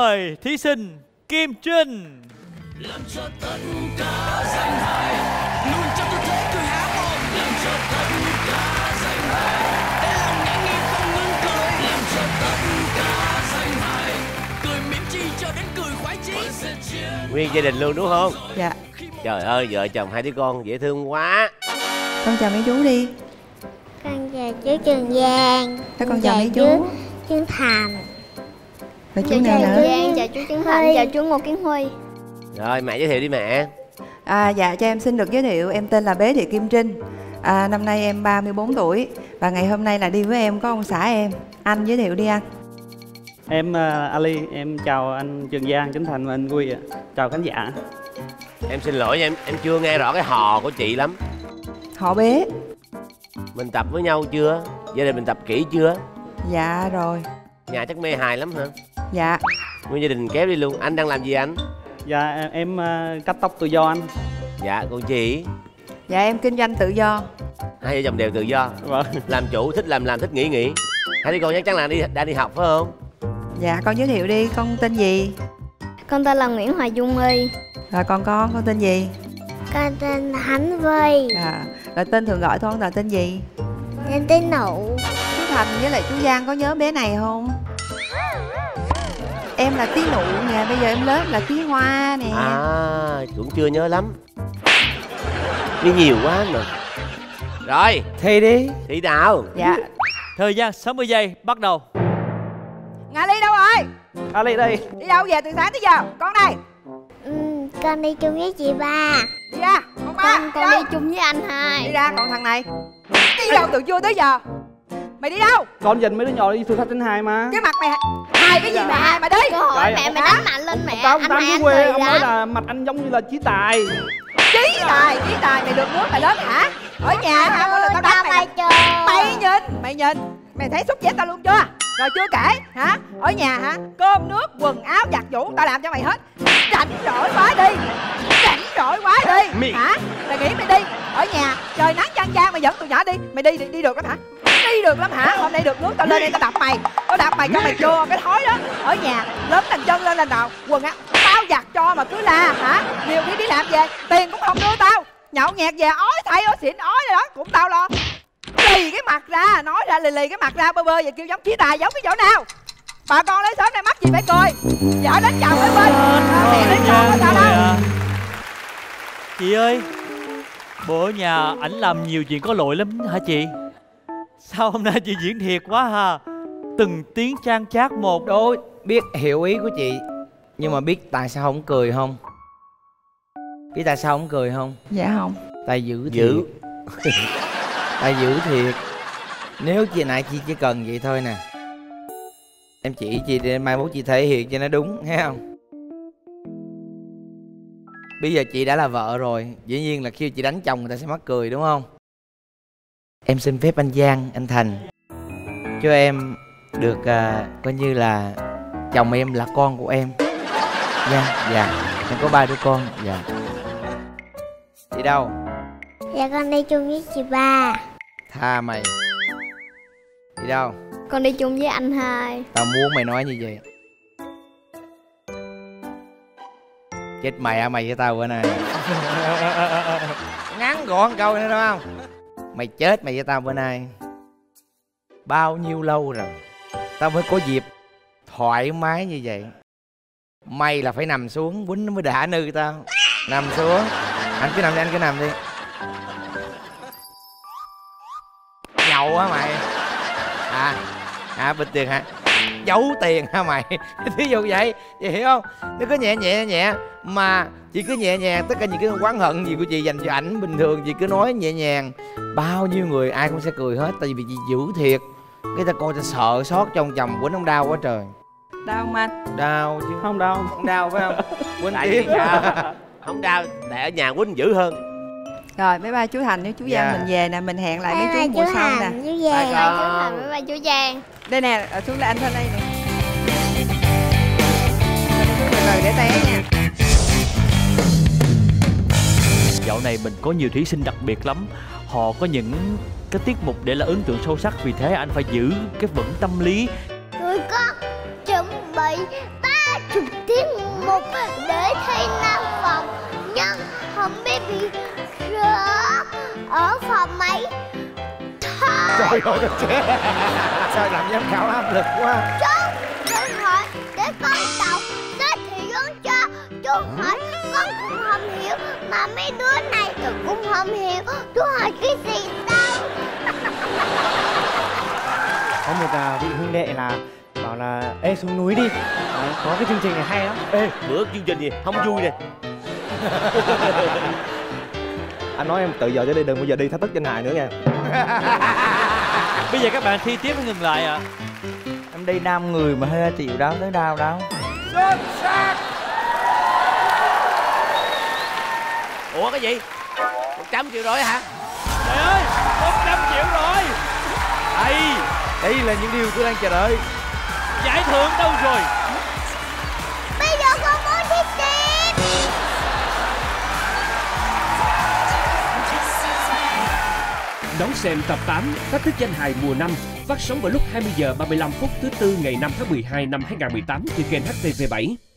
mời thí sinh Kim Trinh. Làm cho tất cả danh hài, luôn trong tư thế cười há mồm. Làm cho tất cả danh hài, để lòng ngạc nhiên không ngừng cười. Làm cho tất cả danh hài, cười mỉm chi cho đến cười khoái chí. Nguyên gia đình luôn đúng không? Dạ. Trời ơi, vợ chồng hai đứa con dễ thương quá. Con chào mấy chú đi. Con chào chú Trường Giang. Các con chào mấy chú Trấn Thành. Và chú nào nữa? Chào chú Trấn Thành, chào chú Ngô Kiến Huy. Rồi mẹ giới thiệu đi mẹ. Dạ cho em xin được giới thiệu, em tên là Bế Thị Kim Trinh. Năm nay em 34 tuổi. Và ngày hôm nay là đi với em có ông xã em. Anh giới thiệu đi anh. Em Ali, em chào anh Trường Giang, Trấn Thành và anh Huy ạ. Chào khán giả. Em xin lỗi nha, em chưa nghe rõ cái họ của chị lắm. Họ Bế. Mình tập với nhau chưa? Gia đình mình tập kỹ chưa? Dạ rồi. Nhà chắc mê hài lắm hả? Dạ. Nguyên gia đình kéo đi luôn. Anh đang làm gì anh? Dạ em cắt tóc tự do anh. Dạ còn chị? Dạ em kinh doanh tự do. Hai vợ chồng đều tự do. Vâng. Làm chủ, thích làm, thích nghỉ. Hai đứa con chắc chắn là đã đi học phải không? Dạ con giới thiệu đi, con tên gì? Con tên là Nguyễn Hoài Dung My. Rồi con tên gì? Con tên Hạnh Vy. Rồi tên thường gọi thôi, là tên gì? Em tên Nụ. Chú Thành với lại chú Giang có nhớ bé này không? Em là Tí Nụ nè, bây giờ em lớn là Tí Hoa nè. Cũng chưa nhớ lắm. Đi nhiều quá mà. Rồi, thi đi. Thi nào? Dạ. Thời gian 60 giây bắt đầu. Ali đâu rồi? Ali đây. Đi đâu về từ sáng tới giờ? Con đây. Con đi chung với chị ba. Đi ra, con ba. Con đi chung với anh hai. Đi ra, còn thằng này. Đi đâu từ trưa tới giờ? Mày đi đâu? Con dành mấy đứa nhỏ đi thử thách anh hai mà. Cái mặt mày hai cái gì mà hai mà đi. Cơ hội đấy, mẹ mày đánh mạnh lên mẹ. Ông Tám dưới quê ông nói là mặt anh giống như là Chí Tài. Chí Tài, mày được nước mày lớn hả? Ở nhà hả? Mỗi lần tao đánh mày. Mày nhìn, mày thấy xúc dễ tao luôn chưa? Rồi chưa kể hả? Ở nhà hả? Cơm nước quần áo giặt giũ tao làm cho mày hết. Rảnh rỗi quá đi. Hả? Mày nghĩ mày đi ở nhà trời nắng chang chang mày dẫn tụi nhỏ đi. Mày đi được lắm hả? Đi được lắm hả? Hôm nay được nước tao lên đây tao đập mày. Tao đập mày cho mày vô cái thói đó. Ở nhà lớn thành chân lên là nào quần á tao giặt cho mà cứ la hả? Nhiều khi đi làm về tiền cũng không đưa tao. Nhậu nhẹt về ói thay ói xỉn ói đó cũng tao lo. Lì cái mặt ra, nói ra lì cái mặt ra, bơ bơ và kêu giống Chí Tài, giống cái chỗ nào? Bà con lấy sớm này mắc gì phải cười. Vợ đến chồng với bên, mẹ đến chồng với tao đâu. Chị ơi, bữa nhà ảnh làm nhiều chuyện có lỗi lắm hả chị? Sao hôm nay chị diễn thiệt quá ha? Từng tiếng trang trát một. Đôi biết hiểu ý của chị, nhưng mà biết tại sao không cười không? Biết tại sao không cười không? Dạ không. Tại dữ. Tại dữ thiệt. Nếu chị nãy chị chỉ cần vậy thôi nè. Em chỉ chị để mai mốt chị thể hiện cho nó đúng, thấy không? Bây giờ chị đã là vợ rồi, dĩ nhiên là khi chị đánh chồng người ta sẽ mắc cười đúng không? Em xin phép anh Giang, anh Thành cho em được coi như là chồng em là con của em. Dạ. Em có 3 đứa con. Dạ. Chị đâu? Dạ con đi chung với chị ba. Tha mày. Đi đâu? Con đi chung với anh hai. Tao muốn mày nói như vậy. Chết mày mày với tao bữa nay. Ngắn gọn câu nữa đúng không? Mày chết mày với tao bữa nay. Bao nhiêu lâu rồi tao mới có dịp thoải mái như vậy. Mày là phải nằm xuống quýnh mới đã nư tao. Nằm xuống. Anh cứ nằm đi, anh cứ nằm đi. Nhậu hả mày? Bịt tiền hả? Giấu tiền hả mày? Thí dụ vậy, chị hiểu không? Nó cứ nhẹ mà chị cứ nhẹ nhàng. Tất cả những cái oán hận gì của chị dành cho ảnh bình thường chị cứ nói nhẹ nhàng. Bao nhiêu người ai cũng sẽ cười hết. Tại vì chị dữ thiệt. Cái ta con sẽ sợ sót trong chồng. Quýnh không đau quá trời. Đau không anh? Đau chứ. Không đau. Không đau phải không? Quýnh tiếp. Không đau. Tại ở nhà quýnh dữ hơn. Rồi mấy ba chú Thành với chú Giang mình về nè, mình hẹn lại mấy chú mùa sau nè. Bye ba chú Thành với ba chú Giang. Đây nè, xuống lại anh Thanh đây nè. Rồi để té nha. Dạo này mình có nhiều thí sinh đặc biệt lắm. Họ có những cái tiết mục để là ấn tượng sâu sắc. Vì thế anh phải giữ cái vững tâm lý. Tôi có chuẩn bị 3 chủ ở phòng mấy? Trời ơi chết. Sao làm giám khảo áp lực quá. Chú đừng hỏi để con đọc giới thiệu hướng cho. Chú hỏi con cũng không hiểu, mà mấy đứa này cũng không hiểu. Chú hỏi cái gì đâu. Có một vị huynh đệ là bảo là ê xuống núi đi. Đấy, có cái chương trình này hay lắm. Ê bữa chương trình gì không vui nè. Anh nói em tự giờ trở đi, đừng bao giờ đi thách thức danh hài nữa nha. Bây giờ các bạn thi tiếp ngừng lại ạ. Em đi 5 người mà hơi chịu đau tới đau đâu. Xuất sắc. Ủa cái gì? 100 triệu rồi hả? Trời ơi, 100 triệu rồi. Đây là những điều tôi đang chờ đợi. Giải thưởng đâu rồi? Bây giờ con muốn đi tìm. Đón xem tập 8 Thách thức danh hài mùa 5 phát sóng vào lúc 20h35 phút thứ Tư ngày 5 tháng 12 năm 2018 trên kênh HTV7.